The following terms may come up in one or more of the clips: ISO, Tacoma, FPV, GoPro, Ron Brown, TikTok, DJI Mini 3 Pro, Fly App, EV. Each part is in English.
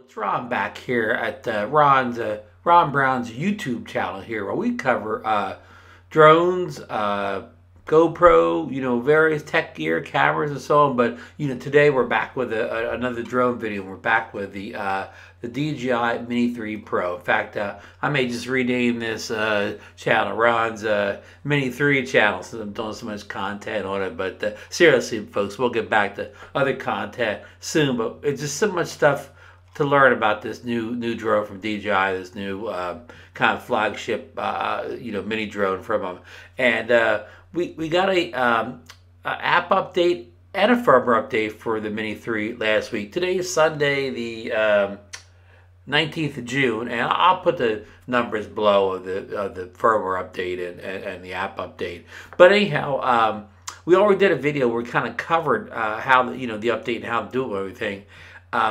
It's Ron back here at Ron Brown's YouTube channel here, where we cover drones, GoPro, you know, various tech gear, cameras, and so on. But you know, today we're back with another drone video. We're back with the DJI Mini 3 Pro. In fact, I may just rename this channel Ron's Mini 3 channel, since I'm doing so much content on it. But seriously, folks, we'll get back to other content soon. But it's just so much stuff to learn about this new drone from DJI, this new kind of flagship, you know, mini drone from them. And we got a app update and a firmware update for the Mini 3 last week. Today is Sunday, the 19th of June, and I'll put the numbers below of the firmware update and the app update. But anyhow, we already did a video where we kind of covered how, you know, the update and how to do it and everything.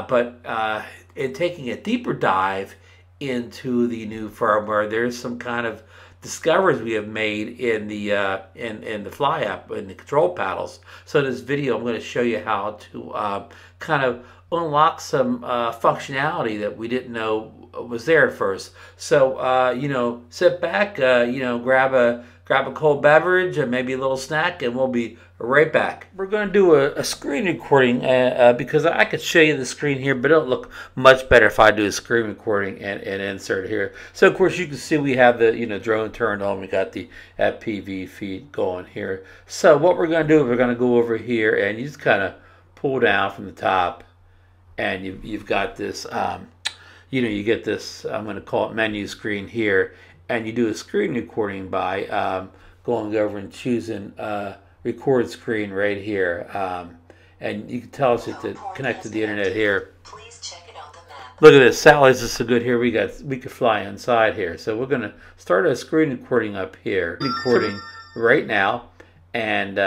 But in taking a deeper dive into the new firmware, there's some kind of discoveries we have made in the Fly App, in the control paddles. So in this video, I'm going to show you how to kind of unlock some functionality that we didn't know was there at first. So you know, sit back, you know, grab a cold beverage and maybe a little snack, and we'll be right back. We're going to do a screen recording because I could show you the screen here, but it'll look much better if I do a screen recording and insert here. So of course you can see we have the, you know, drone turned on. We got the FPV feed going here. So what we're going to do, we're going to go over here and you just kind of pull down from the top, and you've got this, you know, you get this, I'm going to call it menu screen here. And you do a screen recording by going over and choosing record screen right here. And you can tell us to connect to the internet here. Please check it on the map. Look at this. Satellites is so good here. We could fly inside here. So we're going to start a screen recording up here. Recording right now. And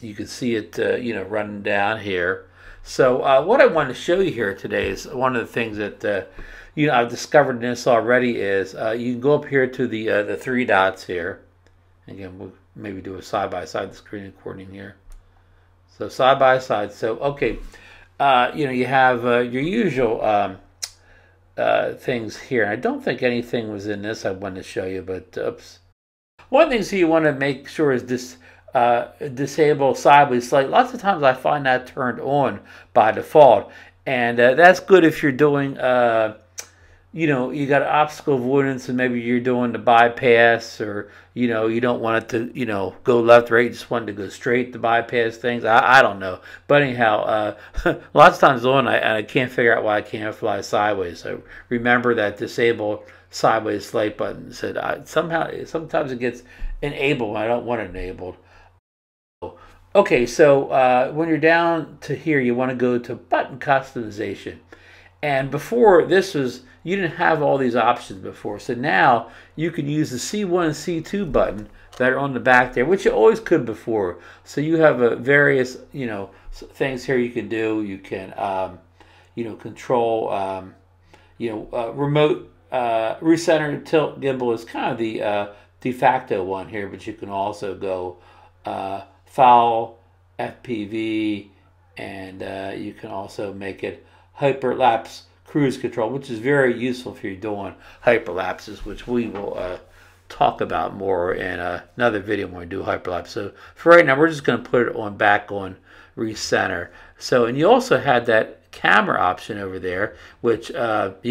you can see it, you know, running down here. So what I want to show you here today is one of the things that you know, I've discovered this already is you can go up here to the three dots here. Again, we'll maybe do a side by side screen recording here. So side by side. So okay, you know, you have your usual things here. I don't think anything was in this I wanted to show you, but oops. One of the things you want to make sure is this. Disable sideways slide. Lots of times I find that turned on by default, and that's good if you're doing, you know, you got obstacle avoidance, and maybe you're doing the bypass, or you know, you don't want it to, you know, go left, right. You just want it to go straight to bypass things. I don't know, but anyhow, lots of times on I can't figure out why I can't fly sideways. So remember that disable sideways slide button. Said somehow sometimes it gets enabled. I don't want it enabled. Okay, so when you're down to here, you want to go to button customization. And before this was, you didn't have all these options before. So now you can use the C1 and C2 button that are on the back there, which you always could before. So you have various, you know, things here you can do. You can, you know, control, you know, remote, recenter, tilt, gimbal is kind of the de facto one here, but you can also go foul, FPV, and you can also make it hyperlapse cruise control, which is very useful if you're doing hyperlapses, which we will talk about more in another video when we do hyperlapse. So for right now, we're just going to put it on back on recenter. So, and you also had that camera option over there, which, you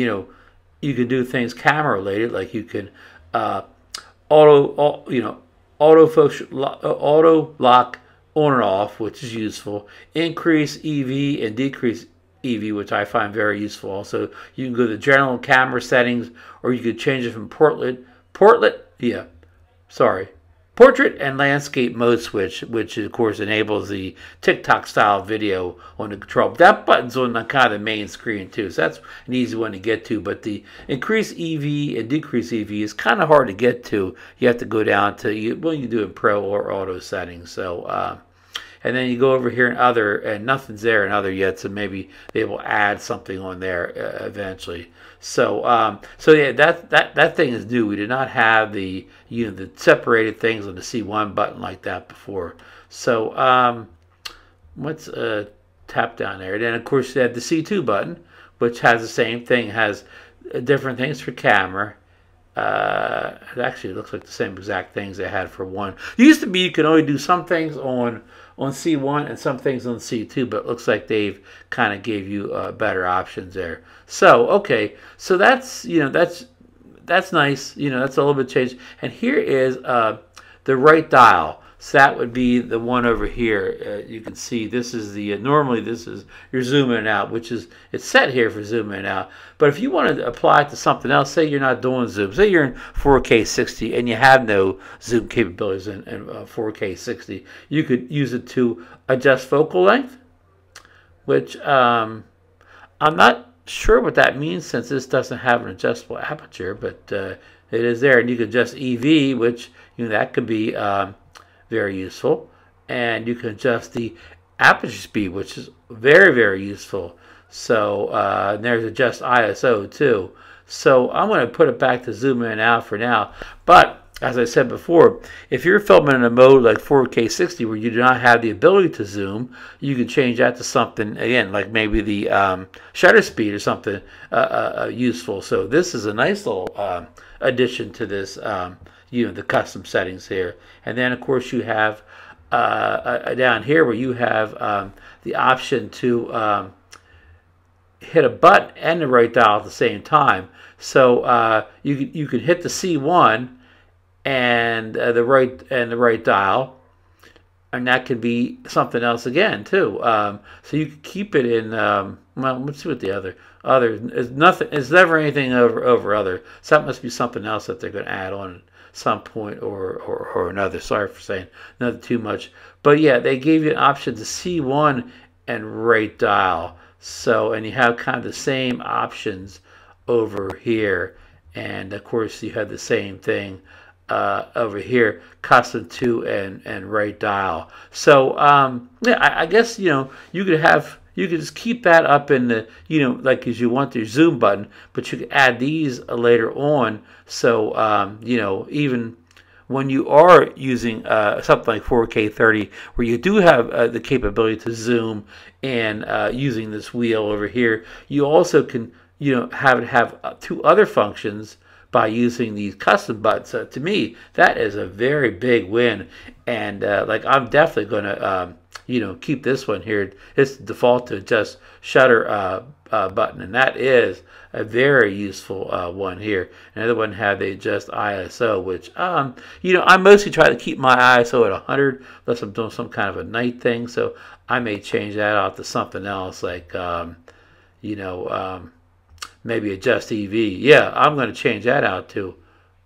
know, you can do things camera related, like you can auto lock on and off, which is useful. Increase EV and decrease EV, which I find very useful. Also, you can go to the general camera settings, or you could change it from portrait and landscape mode switch, which of course enables the TikTok style video on the control. That button's on the kind of main screen too, so that's an easy one to get to. But the increase EV and decrease EV is kind of hard to get to. You have to go down to, you do it pro or auto settings. So and then you go over here in other, and nothing's there in other yet, so maybe they will add something on there eventually. So so yeah, that thing is new. We did not have the, you know, the separated things on the C1 button like that before. So let's tap down there. Then of course you have the C2 button, which has the same thing, has different things for camera. It actually looks like the same exact things they had for one. It used to be you could only do some things on C1 and some things on C2, but it looks like they've kind of gave you better options there. So okay, so that's, you know, that's nice. You know, that's a little bit changed. And here is the right dial. So that would be the one over here. You can see this is the, normally this is your zoom in out, which is, it's set here for zoom in out. But if you want to apply it to something else, say you're not doing zoom, say you're in 4K 60 and you have no zoom capabilities in 4K 60, you could use it to adjust focal length, which I'm not sure what that means since this doesn't have an adjustable aperture, but it is there. And you could adjust EV, which, you know, that could be very useful. And you can adjust the aperture speed, which is very, very useful. So there's adjust ISO too. So I'm going to put it back to zoom in out for now. But as I said before, if you're filming in a mode like 4K 60 where you do not have the ability to zoom, you can change that to something, again, like maybe the shutter speed or something useful. So this is a nice little addition to this, you know, the custom settings here. And then of course you have down here where you have the option to hit a button and the right dial at the same time. So you can hit the C1 and the right dial, and that could be something else again too. So you could keep it in. Well, let's see what the other is. Nothing. It's never anything over other. So that must be something else that they're going to add on at some point or another. Sorry for saying another too much, but yeah, they gave you an option to C1 and right dial. So, and you have kind of the same options over here, and of course you have the same thing over here, custom to and right dial. So yeah, I guess, you know, you could just keep that up in the, you know, like as you want your zoom button, but you could add these later on. So you know, even when you are using something like 4K 30 where you do have the capability to zoom and using this wheel over here, you also can, you know, have two other functions by using these custom buttons. So to me, that is a very big win. And like, I'm definitely gonna you know, keep this one here. It's default to just shutter button, and that is a very useful one here. Another one had the adjust ISO, which you know, I mostly try to keep my ISO at 100 unless I'm doing some kind of a night thing. So I may change that out to something else, like you know, maybe adjust EV. Yeah, I'm going to change that out to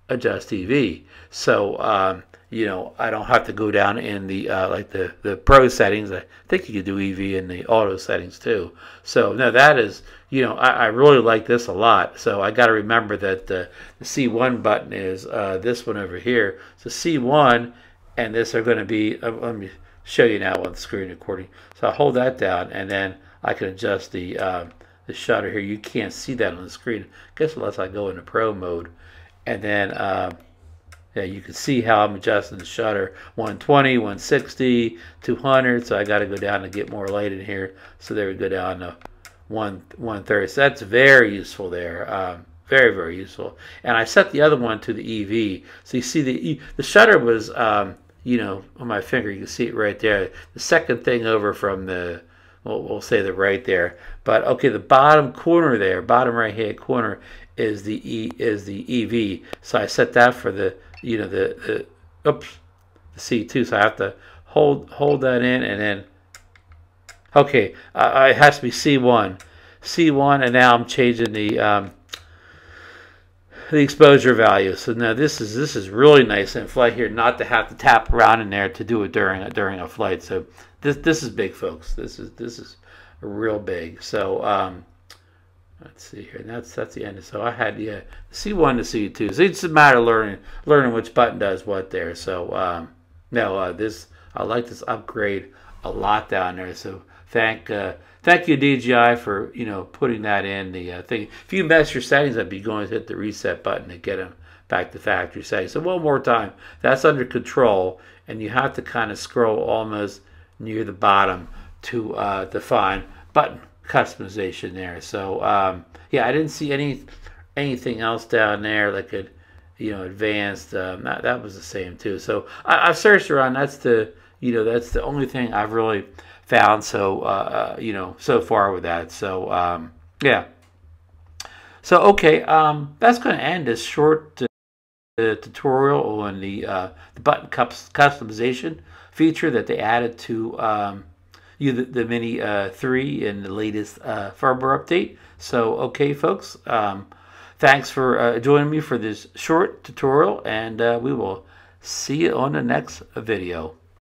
adjust EV. So you know, I don't have to go down in the like the pro settings. I think you could do EV in the auto settings too. So no, that is, you know, I really like this a lot. So I got to remember that the C1 button is this one over here. So C1 and this are going to be. Let me show you now on the screen recording. So I hold that down, and then I can adjust the shutter here. You can't see that on the screen, I guess, unless I go into pro mode. And then yeah, you can see how I'm adjusting the shutter, 120, 160, 200. So I got to go down to get more light in here. So there we go, down to 130. So that's very useful there. Very, very useful. And I set the other one to the EV. So you see the shutter was you know, on my finger, you can see it right there, the second thing over from the, we'll say that right there. But okay, the bottom corner there, bottom right hand corner is the EV. So I set that for the, you know, the C2. So I have to hold that in, and then okay, it has to be C1, and now I'm changing the exposure value. So now this is really nice in flight here, not to have to tap around in there to do it during a flight. So this is big, folks. This is real big. So let's see here, and that's the end. So I had, yeah, C1 to C2. So it's just a matter of learning which button does what there. So no, this, I like this upgrade a lot down there. So thank you, DJI, for, you know, putting that in the thing. If you mess your settings up, you're going to hit the reset button to get them back to factory settings. So one more time, that's under control, and you have to kind of scroll almost near the bottom to define button customization there. So yeah, I didn't see anything else down there that could, you know, advanced. That was the same too. So I've searched around. That's the, you know, that's the only thing I've really found. So you know, so far with that. So yeah. So okay, that's going to end this short tutorial on the button customization feature that they added to the Mini 3 in the latest firmware update. So okay, folks. Thanks for joining me for this short tutorial, and we will see you on the next video.